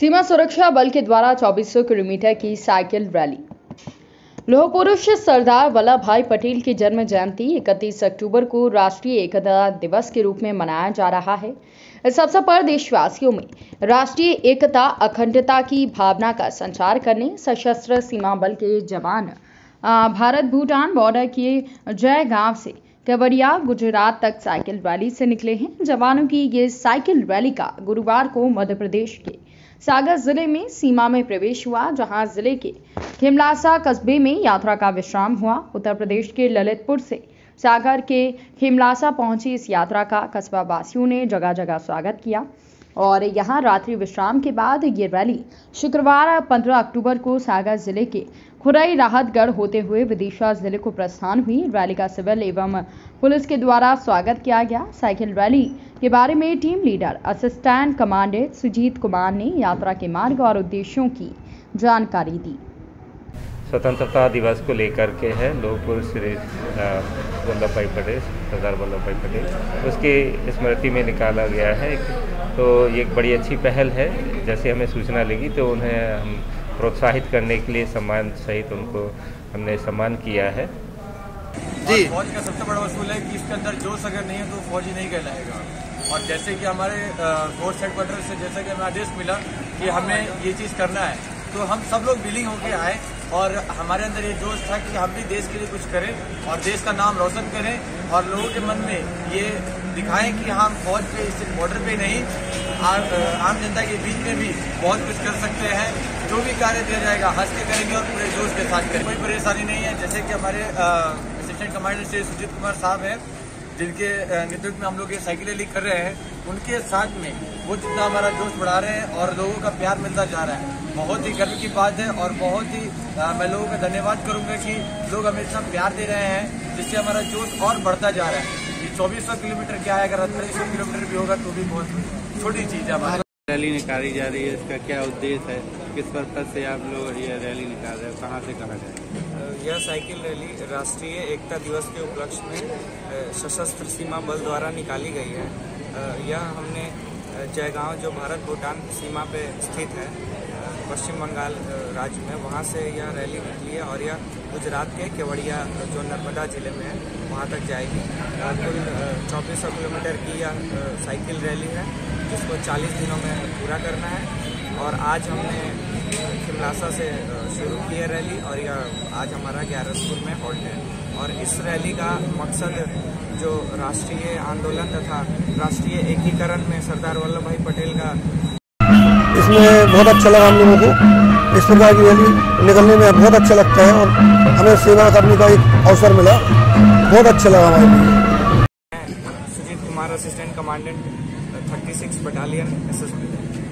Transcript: सीमा सुरक्षा बल के द्वारा 2400 किलोमीटर की साइकिल रैली। लौह पुरुष सरदार वल्लभ भाई पटेल की जन्म जयंती 31 अक्टूबर को राष्ट्रीय एकता दिवस के रूप में मनाया जा रहा है। इस अवसर पर देशवासियों में राष्ट्रीय एकता अखंडता की भावना का संचार करने सशस्त्र सीमा बल के जवान भारत भूटान बॉर्डर के जयगांव से केवड़िया गुजरात तक साइकिल रैली से निकले हैं। जवानों की ये साइकिल रैली का गुरुवार को मध्य प्रदेश के सागर जिले में सीमा में प्रवेश हुआ, जहां जिले के खेमलासा कस्बे में यात्रा का विश्राम हुआ। उत्तर प्रदेश के ललितपुर से सागर के खेमलासा पहुंची इस यात्रा का कस्बा वासियों ने जगह जगह स्वागत किया और यहां रात्रि विश्राम के बाद ये रैली शुक्रवार 15 अक्टूबर को सागर जिले के खुरई राहतगढ़ होते हुए विदिशा जिले को प्रस्थान हुई। रैली का सिविल एवं पुलिस के द्वारा स्वागत किया गया। साइकिल रैली के बारे में team leader assistant commandant Sujit Kumar ने यात्रा के मार्ग और उद्देश्यों की जानकारी दी। स्वतंत्रता दिवस को लेकर के है, लौह पुरुष वल्लभ भाई पटेल, सरदार वल्लभ भाई पटेल, उसकी स्मृति में निकाला गया है, तो ये एक बड़ी अच्छी पहल है। जैसे हमें सूचना लगी तो उन्हें हम प्रोत्साहित करने के लिए सम्मान सहित उनको हमने सम्मान किया है। जी, फौज का सबसे बड़ा असूल है कि इसके अंदर जोश अगर नहीं है तो फौजी नहीं कहलाएगा। और जैसे कि हमारे फोर्स हेडक्वार्टर से जैसा कि हमें आदेश मिला कि हमें ये चीज़ करना है, तो हम सब लोग विलिंग होकर आए और हमारे अंदर ये जोश था कि हम भी देश के लिए कुछ करें और देश का नाम रोशन करें और लोगों के मन में ये दिखाएं कि हम फौज पे, सिर्फ बॉर्डर पे नहीं, आम जनता के बीच में भी बहुत कुछ कर सकते हैं। जो भी कार्य दिया जाएगा हंस के करेंगे और पूरे जोश के साथ करेंगे। कोई परेशानी नहीं है। जैसे कि हमारे असिस्टेंट कमांडर श्री सुजीत कुमार साहब हैं, जिनके नेतृत्व में हम लोग ये साइकिल रैली कर रहे हैं, उनके साथ में वो जितना हमारा जोश बढ़ा रहे हैं और लोगों का प्यार मिलता जा रहा है, बहुत ही गर्व की बात है। और बहुत ही मैं लोगों का धन्यवाद करूंगा कि लोग हमें इतना प्यार दे रहे हैं, जिससे हमारा जोश और बढ़ता जा रहा है। ये 2400 किलोमीटर क्या है, अगर 3800 किलोमीटर भी होगा तो भी बहुत छोटी चीज़ है। हमारी रैली निकाली जा रही है, इसका क्या उद्देश्य है, किस पर्पज से आप लोग ये रैली निकाल रहे हैं, कहाँ से कहाँ जाए? यह साइकिल रैली राष्ट्रीय एकता दिवस के उपलक्ष्य में सशस्त्र सीमा बल द्वारा निकाली गई है। यह हमने जयगांव, जो भारत भूटान सीमा पे स्थित है, पश्चिम बंगाल राज्य में, वहां से यह रैली निकली है और यह गुजरात के केवड़िया, जो नर्मदा जिले में है, वहां तक जाएगी। कुल 2400 किलोमीटर की यह साइकिल रैली है, जिसको 40 दिनों में पूरा करना है। और आज हमने खेमलासा से शुरू किया रैली और यह आज हमारा ग्यारहपुर में हॉल्ट है। और इस रैली का मकसद जो राष्ट्रीय आंदोलन तथा राष्ट्रीय एकीकरण में सरदार वल्लभ भाई पटेल का, इसमें बहुत अच्छा लगा हम लोगों को। इस प्रकार की रैली निकलने में बहुत अच्छा लगता है और हमें सेवा करने का एक अवसर मिला, बहुत अच्छा लगा हमारे लिए। Sujit Kumar, assistant commandant 36 battalion SSB.